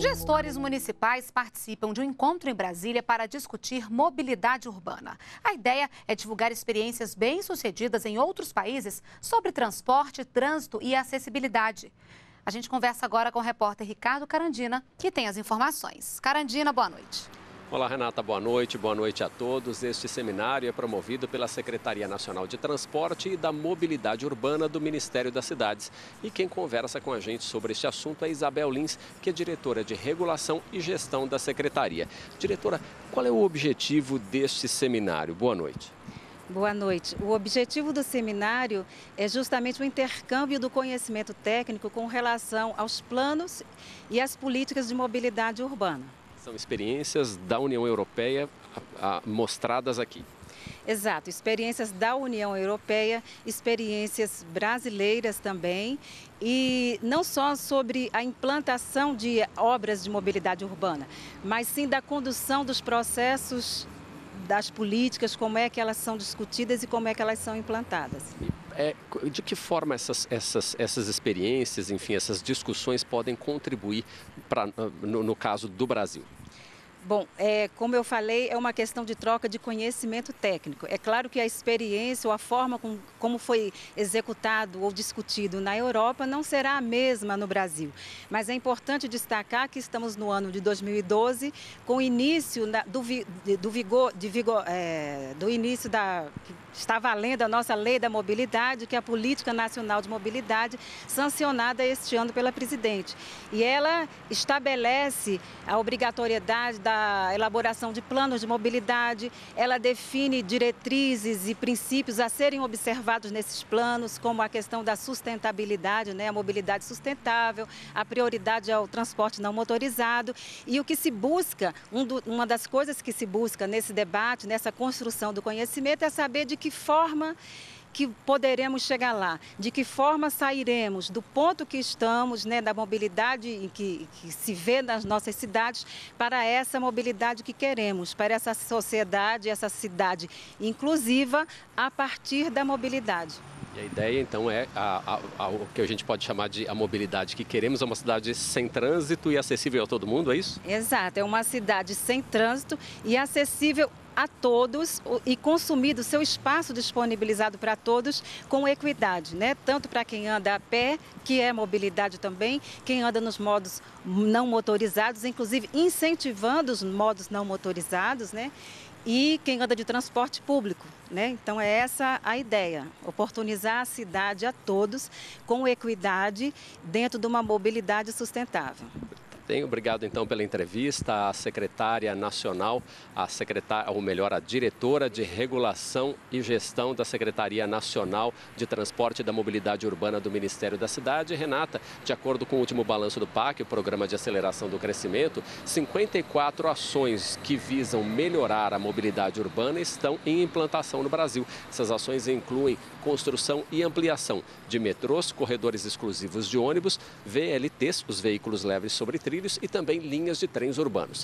Gestores municipais participam de um encontro em Brasília para discutir mobilidade urbana. A ideia é divulgar experiências bem-sucedidas em outros países sobre transporte, trânsito e acessibilidade. A gente conversa agora com o repórter Ricardo Carandina, que tem as informações. Carandina, boa noite. Olá, Renata, boa noite a todos. Este seminário é promovido pela Secretaria Nacional de Transporte e da Mobilidade Urbana do Ministério das Cidades. E quem conversa com a gente sobre este assunto é Isabel Lins, que é diretora de Regulação e Gestão da Secretaria. Diretora, qual é o objetivo deste seminário? Boa noite. Boa noite. O objetivo do seminário é justamente o intercâmbio do conhecimento técnico com relação aos planos e às políticas de mobilidade urbana. São experiências da União Europeia mostradas aqui. Exato, experiências da União Europeia, experiências brasileiras também, e não só sobre a implantação de obras de mobilidade urbana, mas sim da condução dos processos das políticas, como é que elas são discutidas e como é que elas são implantadas. De que forma essas experiências, enfim, essas discussões podem contribuir no caso do Brasil? Bom, como eu falei, é uma questão de troca de conhecimento técnico. É claro que a experiência ou a forma como foi executado ou discutido na Europa não será a mesma no Brasil. Mas é importante destacar que estamos no ano de 2012, com o início que está valendo a nossa Lei da Mobilidade, que é a Política Nacional de Mobilidade, sancionada este ano pela presidente. E ela estabelece a obrigatoriedade da elaboração de planos de mobilidade, ela define diretrizes e princípios a serem observados nesses planos, como a questão da sustentabilidade, né, a mobilidade sustentável, a prioridade ao transporte não motorizado. E o que se busca, uma das coisas que se busca nesse debate, nessa construção do conhecimento, é saber de que forma que poderemos chegar lá, de que forma sairemos do ponto que estamos, né, da mobilidade que se vê nas nossas cidades, para essa mobilidade que queremos, para essa sociedade, essa cidade inclusiva, a partir da mobilidade. E a ideia, então, é o que a gente pode chamar de a mobilidade que queremos, é uma cidade sem trânsito e acessível a todo mundo, é isso? Exato, é uma cidade sem trânsito e acessível a todos e consumido seu espaço disponibilizado para todos com equidade, né? Tanto para quem anda a pé, que é mobilidade também, quem anda nos modos não motorizados, inclusive incentivando os modos não motorizados, né? E quem anda de transporte público, né? Então é essa a ideia, oportunizar a cidade a todos com equidade dentro de uma mobilidade sustentável. Obrigado, então, pela entrevista à secretária nacional, a diretora de Regulação e Gestão da Secretaria Nacional de Transporte e da Mobilidade Urbana do Ministério da Cidade, Renata. De acordo com o último balanço do PAC, o Programa de Aceleração do Crescimento, 54 ações que visam melhorar a mobilidade urbana estão em implantação no Brasil. Essas ações incluem construção e ampliação de metrôs, corredores exclusivos de ônibus, VLTs, os veículos leves sobre trilhos, e também linhas de trens urbanos.